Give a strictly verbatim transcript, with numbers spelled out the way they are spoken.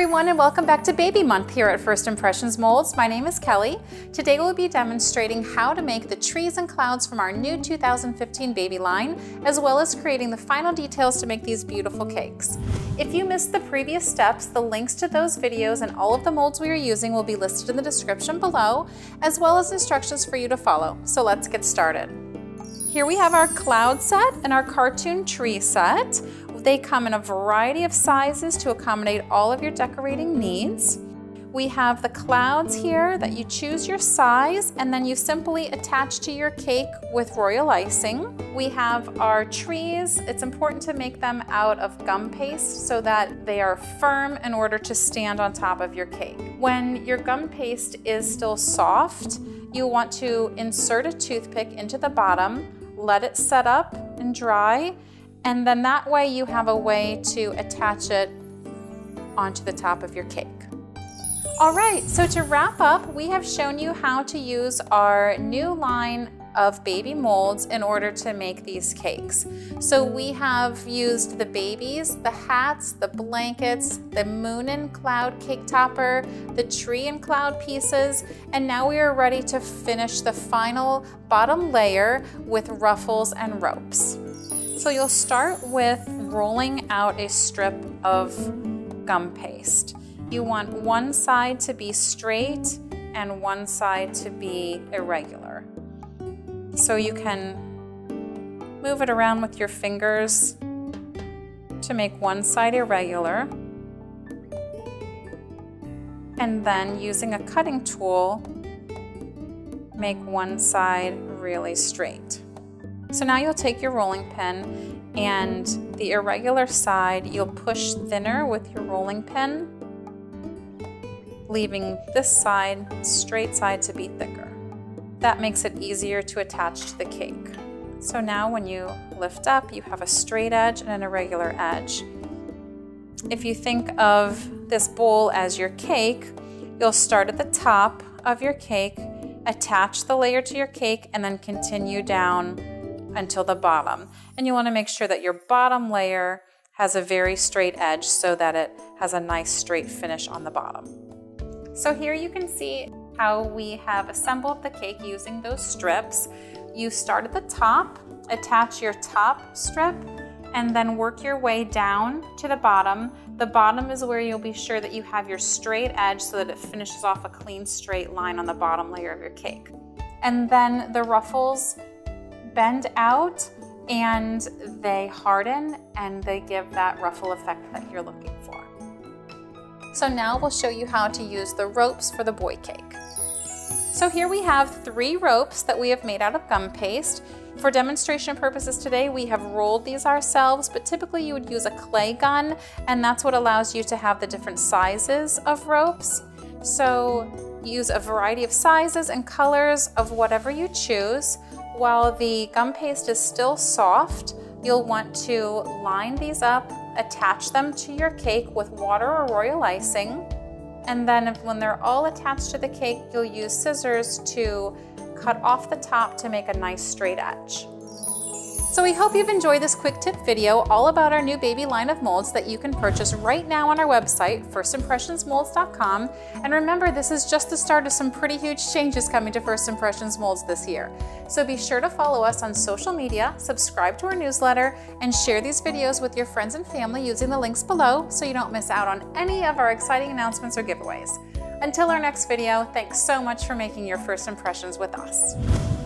everyone, and welcome back to Baby Month here at First Impressions Molds. My name is Kelly. Today we'll be demonstrating how to make the trees and clouds from our new two thousand fifteen baby line, as well as creating the final details to make these beautiful cakes. If you missed the previous steps, the links to those videos and all of the molds we are using will be listed in the description below, as well as instructions for you to follow. So let's get started. Here we have our cloud set and our cartoon tree set. They come in a variety of sizes to accommodate all of your decorating needs. We have the clouds here that you choose your size and then you simply attach to your cake with royal icing. We have our trees. It's important to make them out of gum paste so that they are firm in order to stand on top of your cake. When your gum paste is still soft, you want to insert a toothpick into the bottom, let it set up and dry, and then that way you have a way to attach it onto the top of your cake. All right, so to wrap up, we have shown you how to use our new line of baby molds in order to make these cakes. So we have used the babies, the hats, the blankets, the moon and cloud cake topper, the tree and cloud pieces, and now we are ready to finish the final bottom layer with ruffles and ropes. So you'll start with rolling out a strip of gum paste. You want one side to be straight and one side to be irregular. So you can move it around with your fingers to make one side irregular. And then using a cutting tool, make one side really straight. So now you'll take your rolling pin and the irregular side you'll push thinner with your rolling pin, leaving this side, straight side, to be thicker. That makes it easier to attach to the cake. So now when you lift up, you have a straight edge and an irregular edge. If you think of this bowl as your cake, you'll start at the top of your cake, attach the layer to your cake, and then continue down until the bottom. And you want to make sure that your bottom layer has a very straight edge so that it has a nice straight finish on the bottom. So here you can see how we have assembled the cake using those strips. You start at the top, attach your top strip, and then work your way down to the bottom. The bottom is where you'll be sure that you have your straight edge so that it finishes off a clean straight line on the bottom layer of your cake. And then the ruffles bend out and they harden and they give that ruffle effect that you're looking for. So now we'll show you how to use the ropes for the boy cake. So here we have three ropes that we have made out of gum paste. For demonstration purposes today, we have rolled these ourselves, but typically you would use a clay gun, and that's what allows you to have the different sizes of ropes. So use a variety of sizes and colors of whatever you choose. While the gum paste is still soft, you'll want to line these up, attach them to your cake with water or royal icing, and then when they're all attached to the cake, you'll use scissors to cut off the top to make a nice straight edge. So we hope you've enjoyed this quick tip video all about our new baby line of molds that you can purchase right now on our website, first impressions molds dot com. And remember, this is just the start of some pretty huge changes coming to First Impressions Molds this year. So be sure to follow us on social media, subscribe to our newsletter, and share these videos with your friends and family using the links below so you don't miss out on any of our exciting announcements or giveaways. Until our next video, thanks so much for making your First Impressions with us.